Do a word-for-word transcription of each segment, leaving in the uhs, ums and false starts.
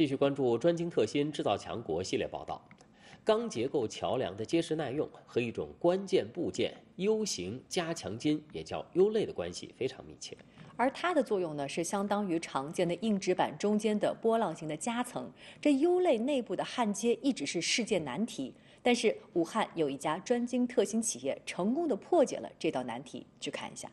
继续关注专精特新制造强国系列报道。钢结构桥梁的结实耐用和一种关键部件 U 型加强筋，也叫 U 类的关系非常密切。而它的作用呢，是相当于常见的硬纸板中间的波浪形的夹层。这 U 类内部的焊接一直是世界难题，但是武汉有一家专精特新企业成功的破解了这道难题。去看一下。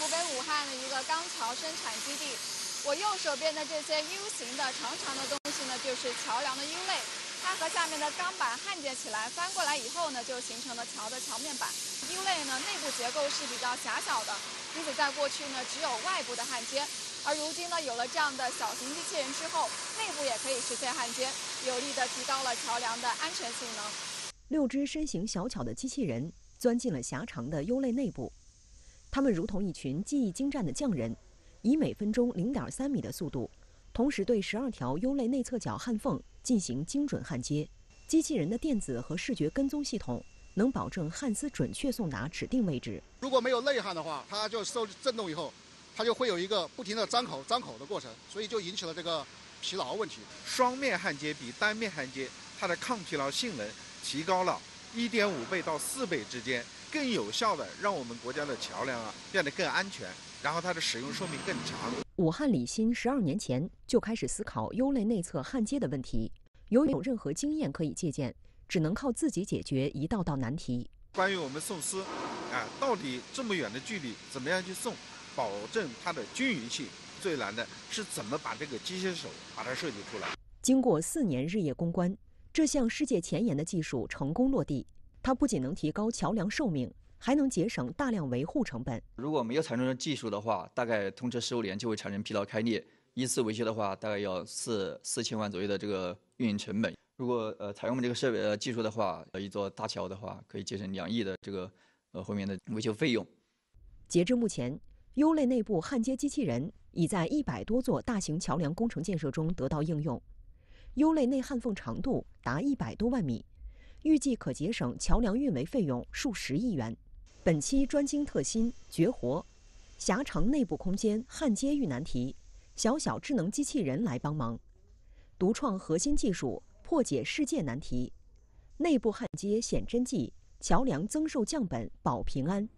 湖北武汉的一个钢桥生产基地，我右手边的这些 U 型的长长的东西呢，就是桥梁的 U 类，它和下面的钢板焊接起来，翻过来以后呢，就形成了桥的桥面板。U 类呢，内部结构是比较狭小的，因此在过去呢，只有外部的焊接，而如今呢，有了这样的小型机器人之后，内部也可以实现焊接，有力地提高了桥梁的安全性能。六只身形小巧的机器人钻进了狭长的 U 类内部。 他们如同一群技艺精湛的匠人，以每分钟 零点三 米的速度，同时对十二条 U 类内侧角焊缝进行精准焊接。机器人的电子和视觉跟踪系统能保证焊丝准确送达指定位置。如果没有内焊的话，它就受震动以后，它就会有一个不停的张口、张口的过程，所以就引起了这个疲劳问题。双面焊接比单面焊接它的抗疲劳性能提高了 一点五 倍到四倍之间。 更有效的让我们国家的桥梁啊变得更安全，然后它的使用寿命更长。武汉李鑫十二年前就开始思考 U 类内侧焊接的问题，由于没有任何经验可以借鉴，只能靠自己解决一道道难题。关于我们送丝，啊，到底这么远的距离怎么样去送，保证它的均匀性，最难的是怎么把这个机械手把它设计出来。经过四年日夜攻关，这项世界前沿的技术成功落地。 它不仅能提高桥梁寿命，还能节省大量维护成本。如果没有采用这技术的话，大概通车十五年就会产生疲劳开裂。一次维修的话，大概要四四千万左右的这个运营成本。如果呃采用我们这个设备、呃、技术的话，一座大桥的话，可以节省两亿的这个呃后面的维修费用。截至目前 ，U 类内部焊接机器人已在一百多座大型桥梁工程建设中得到应用。U 类内焊缝长度达一百多万米。 预计可节省桥梁运维费用数十亿元。本期专精特新绝活，狭长内部空间焊接遇难题，小小智能机器人来帮忙，独创核心技术破解世界难题，内部焊接显真技，桥梁增寿降本保平安。